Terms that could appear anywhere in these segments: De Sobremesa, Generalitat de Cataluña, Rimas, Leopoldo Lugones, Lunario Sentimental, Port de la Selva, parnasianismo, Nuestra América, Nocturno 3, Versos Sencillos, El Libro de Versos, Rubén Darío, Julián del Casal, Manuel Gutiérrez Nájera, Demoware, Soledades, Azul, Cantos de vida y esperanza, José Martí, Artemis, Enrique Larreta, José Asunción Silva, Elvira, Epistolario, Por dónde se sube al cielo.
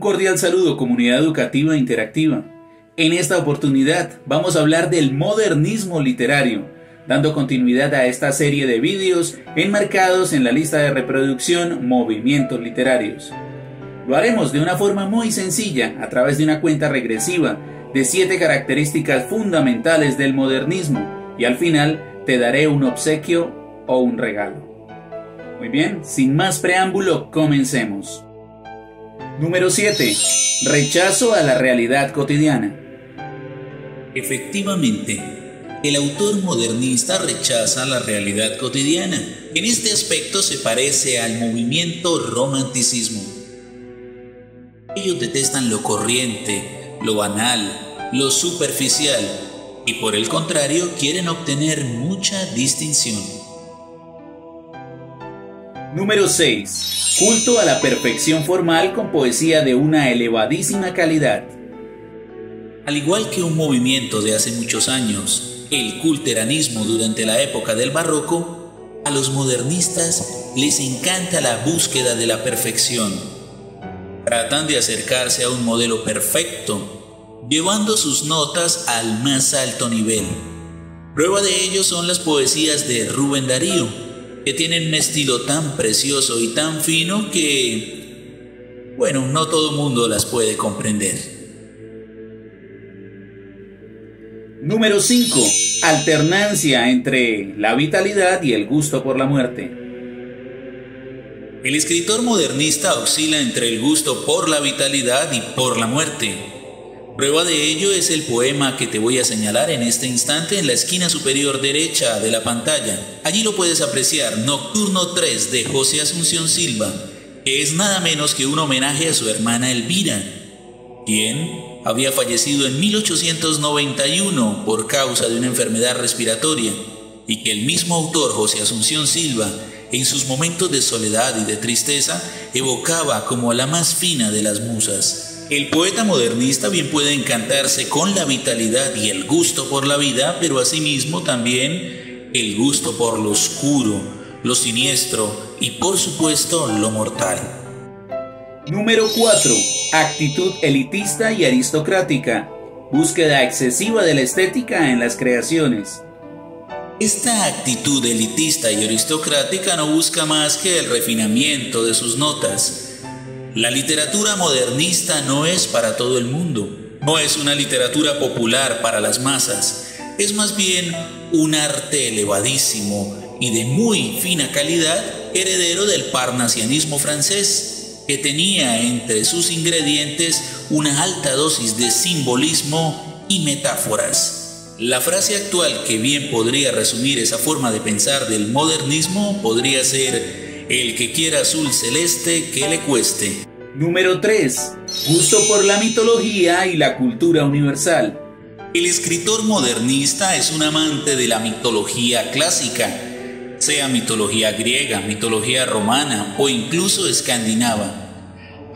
Cordial saludo, comunidad educativa interactiva. En esta oportunidad vamos a hablar del modernismo literario, dando continuidad a esta serie de vídeos enmarcados en la lista de reproducción Movimientos Literarios. Lo haremos de una forma muy sencilla a través de una cuenta regresiva de 7 características fundamentales del modernismo y al final te daré un obsequio o un regalo. Muy bien, sin más preámbulo, comencemos. Número 7. Rechazo a la realidad cotidiana. Efectivamente, el autor modernista rechaza la realidad cotidiana. En este aspecto se parece al movimiento romanticismo. Ellos detestan lo corriente, lo banal, lo superficial y por el contrario quieren obtener mucha distinción. Número 6. Culto a la perfección formal con poesía de una elevadísima calidad. Al igual que un movimiento de hace muchos años, el culteranismo durante la época del barroco, a los modernistas les encanta la búsqueda de la perfección. Tratan de acercarse a un modelo perfecto, llevando sus notas al más alto nivel. Prueba de ello son las poesías de Rubén Darío, que tienen un estilo tan precioso y tan fino que, bueno, no todo el mundo las puede comprender. Número 5. Alternancia entre la vitalidad y el gusto por la muerte. El escritor modernista oscila entre el gusto por la vitalidad y por la muerte. Prueba de ello es el poema que te voy a señalar en este instante en la esquina superior derecha de la pantalla. Allí lo puedes apreciar, Nocturno 3 de José Asunción Silva, que es nada menos que un homenaje a su hermana Elvira, quien había fallecido en 1891 por causa de una enfermedad respiratoria, y que el mismo autor José Asunción Silva, en sus momentos de soledad y de tristeza, evocaba como la más fina de las musas. El poeta modernista bien puede encantarse con la vitalidad y el gusto por la vida, pero asimismo también el gusto por lo oscuro, lo siniestro y por supuesto lo mortal. Número 4. Actitud elitista y aristocrática. Búsqueda excesiva de la estética en las creaciones. Esta actitud elitista y aristocrática no busca más que el refinamiento de sus notas. La literatura modernista no es para todo el mundo, no es una literatura popular para las masas, es más bien un arte elevadísimo y de muy fina calidad, heredero del parnasianismo francés, que tenía entre sus ingredientes una alta dosis de simbolismo y metáforas. La frase actual que bien podría resumir esa forma de pensar del modernismo podría ser: el que quiera azul celeste, que le cueste. Número 3. Gusto por la mitología y la cultura universal. El escritor modernista es un amante de la mitología clásica, sea mitología griega, mitología romana o incluso escandinava.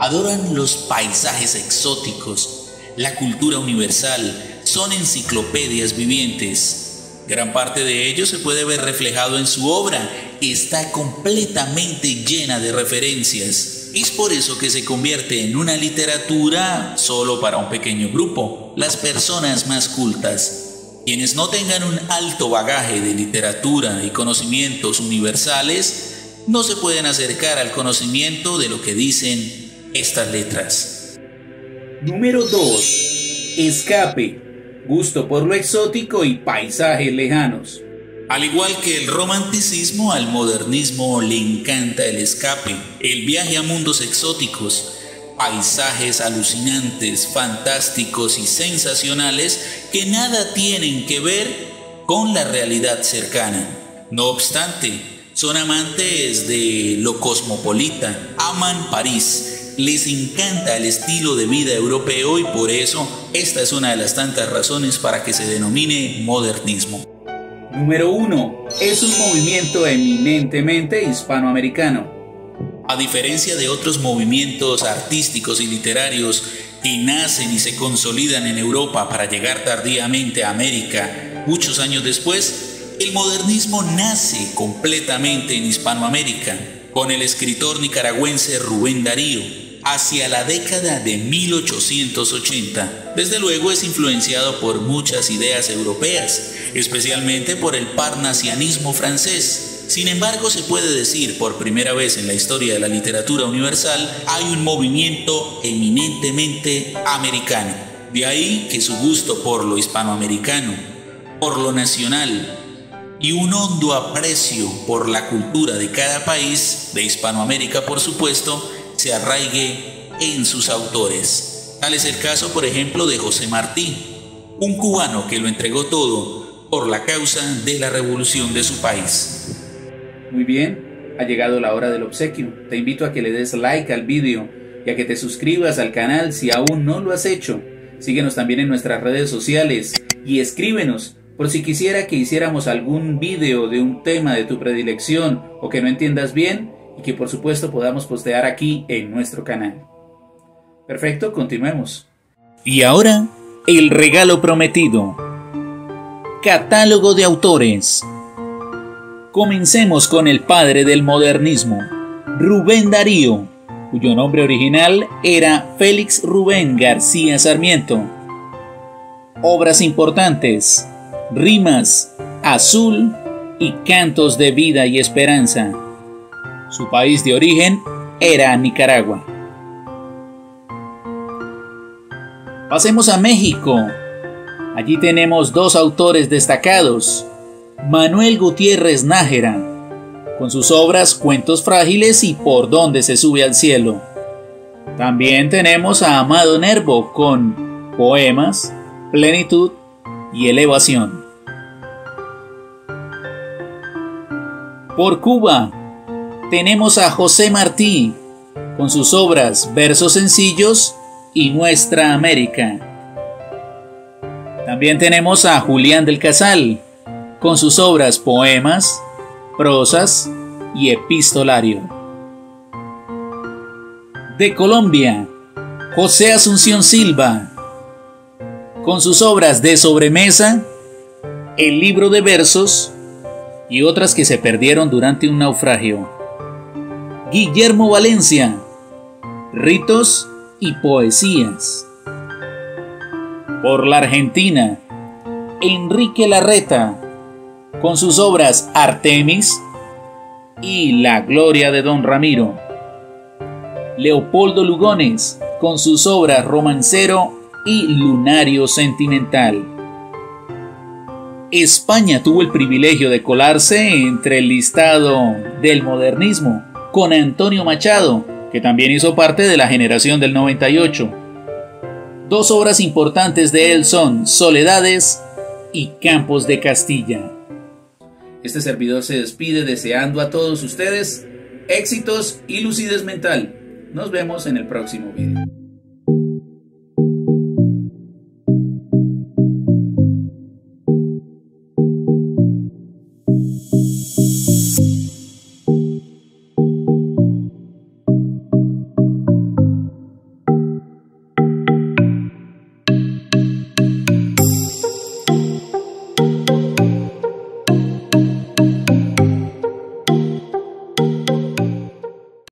Adoran los paisajes exóticos, la cultura universal, son enciclopedias vivientes. Gran parte de ello se puede ver reflejado en su obra, está completamente llena de referencias. Es por eso que se convierte en una literatura solo para un pequeño grupo, las personas más cultas. Quienes no tengan un alto bagaje de literatura y conocimientos universales, no se pueden acercar al conocimiento de lo que dicen estas letras. Número 2. Escape. Gusto por lo exótico y paisajes lejanos. Al igual que el romanticismo, al modernismo le encanta el escape, el viaje a mundos exóticos, paisajes alucinantes, fantásticos y sensacionales que nada tienen que ver con la realidad cercana. No obstante, son amantes de lo cosmopolita, aman París. Les encanta el estilo de vida europeo y por eso esta es una de las tantas razones para que se denomine modernismo. Número 1. Es un movimiento eminentemente hispanoamericano. A diferencia de otros movimientos artísticos y literarios que nacen y se consolidan en Europa para llegar tardíamente a América, muchos años después, el modernismo nace completamente en Hispanoamérica, con el escritor nicaragüense Rubén Darío, hacia la década de 1880. Desde luego es influenciado por muchas ideas europeas, especialmente por el parnasianismo francés. Sin embargo, se puede decir por primera vez en la historia de la literatura universal, hay un movimiento eminentemente americano. De ahí que su gusto por lo hispanoamericano, por lo nacional y un hondo aprecio por la cultura de cada país, de Hispanoamérica por supuesto, se arraigue en sus autores. Tal es el caso, por ejemplo, de José Martí, un cubano que lo entregó todo por la causa de la revolución de su país. Muy bien, ha llegado la hora del obsequio. Te invito a que le des like al vídeo y a que te suscribas al canal si aún no lo has hecho. Síguenos también en nuestras redes sociales y escríbenos por si quisiera que hiciéramos algún vídeo de un tema de tu predilección o que no entiendas bien y que por supuesto podamos postear aquí en nuestro canal. Perfecto, continuemos. Y ahora, el regalo prometido. Catálogo de autores. Comencemos con el padre del modernismo, Rubén Darío, cuyo nombre original era Félix Rubén García Sarmiento. Obras importantes: Rimas, Azul y Cantos de vida y esperanza. Su país de origen era Nicaragua. Pasemos a México. Allí tenemos dos autores destacados: Manuel Gutiérrez Nájera, con sus obras Cuentos Frágiles y Por dónde se sube al cielo. También tenemos a Amado Nervo con Poemas, Plenitud y Elevación. Por Cuba tenemos a José Martí, con sus obras Versos Sencillos y Nuestra América. También tenemos a Julián del Casal, con sus obras Poemas, Prosas y Epistolario. De Colombia, José Asunción Silva, con sus obras De Sobremesa, El Libro de Versos y otras que se perdieron durante un naufragio. Guillermo Valencia, Ritos y Poesías. Por la Argentina, Enrique Larreta, con sus obras Artemis y La Gloria de Don Ramiro. Leopoldo Lugones, con sus obras Romancero y Lunario Sentimental. España tuvo el privilegio de colarse entre el listado del modernismo con Antonio Machado, que también hizo parte de la generación del 98. Dos obras importantes de él son Soledades y Campos de Castilla. Este servidor se despide deseando a todos ustedes éxitos y lucidez mental. Nos vemos en el próximo video.